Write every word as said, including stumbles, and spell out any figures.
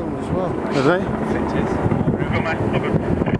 Bible as well. Have they? It is.